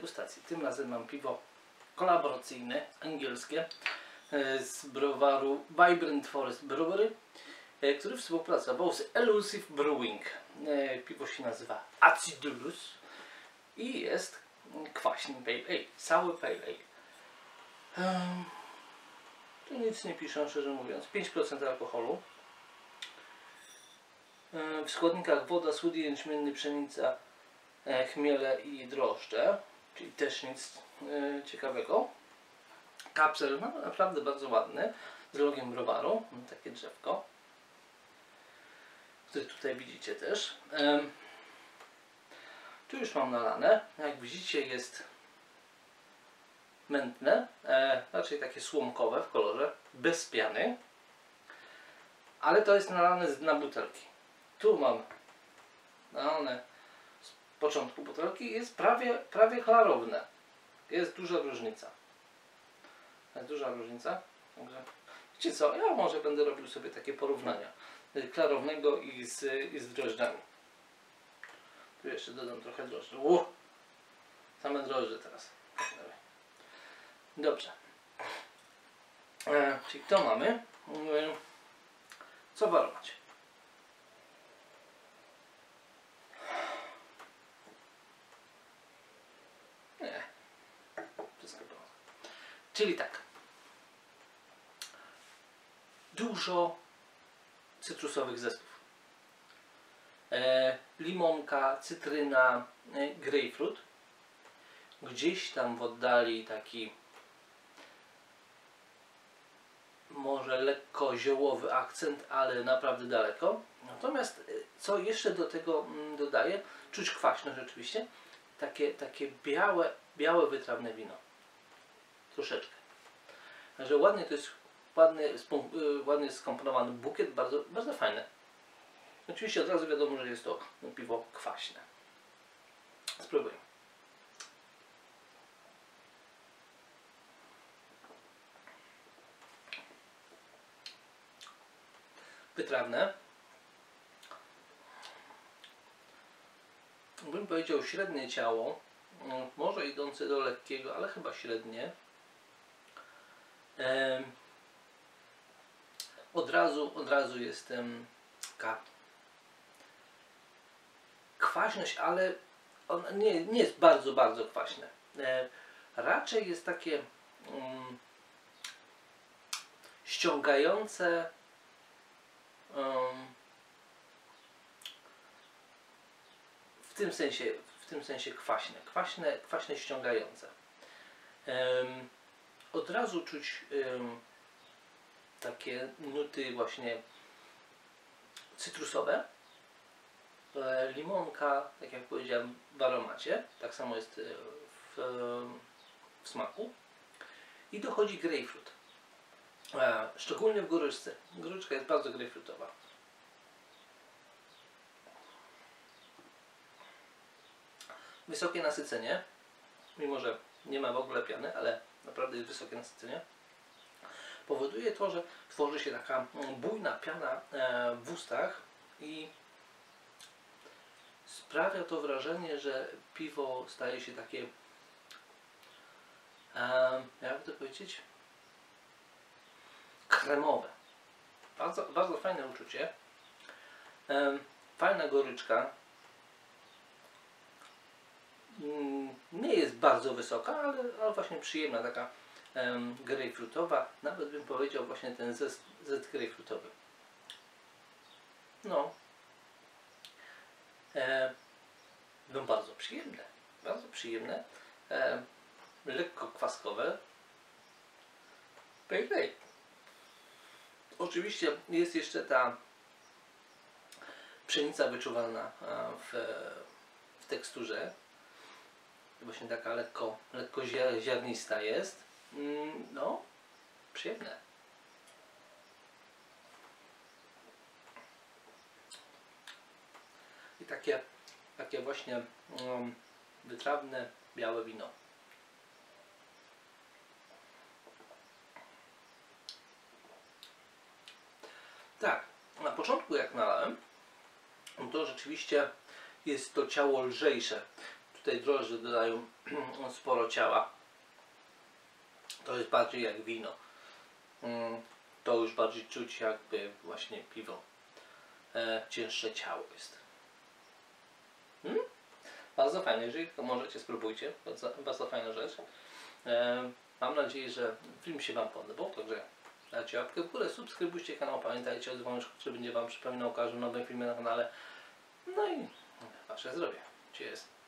degustacji. Tym razem mam piwo kolaboracyjne, angielskie, z browaru Vibrant Forest Brewery, który współpracował z Elusive Brewing. Piwo się nazywa Acidulous i jest kwaśny pale ale, sour pale ale. Tu nic nie piszą, szczerze mówiąc. 5% alkoholu. W składnikach woda, słód jęczmienny, pszenica, chmiele i drożdże, czyli też nic ciekawego. Kapsel, no, naprawdę bardzo ładny, z logiem browaru, takie drzewko, które tutaj widzicie też. Tu już mam nalane, jak widzicie jest mętne, raczej takie słomkowe w kolorze, bez piany, ale to jest nalane z dna butelki. Tu mam nalane z początku butelki, jest prawie klarowne, jest duża różnica. Także, wiecie co, ja może będę robił sobie takie porównania klarownego i z drożdżami. Tu jeszcze dodam trochę drożdży. Same drożdże teraz. Dobrze. Czyli to mamy. Co warować? Nie. Wszystko było. Czyli tak. Dużo cytrusowych zestawów. Limonka, cytryna, grejpfrut. Gdzieś tam w oddali taki może lekko ziołowy akcent, ale naprawdę daleko. Natomiast co jeszcze do tego dodaję, czuć kwaśność rzeczywiście. Takie białe wytrawne wino. Troszeczkę. Także ładnie to jest. Ładnie skomponowany bukiet, bardzo, bardzo fajny. Oczywiście od razu wiadomo, że jest to piwo kwaśne. Spróbuję. Wytrawne. Bym powiedział średnie ciało, może idące do lekkiego, ale chyba średnie. Od razu jestem taka kwaśność, ale ona nie jest bardzo kwaśne. Raczej jest takie ściągające, w tym sensie kwaśne ściągające. Od razu czuć takie nuty właśnie cytrusowe, limonka, tak jak powiedziałem, w aromacie, tak samo jest w smaku, i dochodzi grejpfrut, szczególnie w goryczce. Goryczka jest bardzo grejpfrutowa. Wysokie nasycenie, mimo że nie ma w ogóle piany, ale naprawdę jest wysokie nasycenie. Powoduje to, że tworzy się taka bujna piana w ustach i sprawia to wrażenie, że piwo staje się takie, jakby to powiedzieć, kremowe. Bardzo fajne uczucie. Fajna goryczka. Nie jest bardzo wysoka, ale właśnie przyjemna taka. Grejpfrutowa, nawet bym powiedział właśnie ten zest grejpfrutowy. No. No bardzo przyjemne. Bardzo przyjemne. Lekko kwaskowe. Pale ale. Oczywiście jest jeszcze ta pszenica wyczuwalna w teksturze. Właśnie taka lekko ziarnista jest. No, przyjemne. I takie właśnie wytrawne, białe wino. Tak, na początku jak nalałem, to rzeczywiście jest to ciało lżejsze. Tutaj drożdże dodają sporo ciała. To jest bardziej jak wino. To już bardziej czuć jakby właśnie piwo. Cięższe ciało jest. Bardzo fajne, jeżeli to możecie, spróbujcie. Bardzo fajna rzecz. Mam nadzieję, że film się Wam podobał. Także dajcie łapkę w górę, subskrybujcie kanał, pamiętajcie o dzwoneczku, który będzie Wam przypominał o każdym nowym filmie na kanale. No i Wasze zdrowie. Cheers.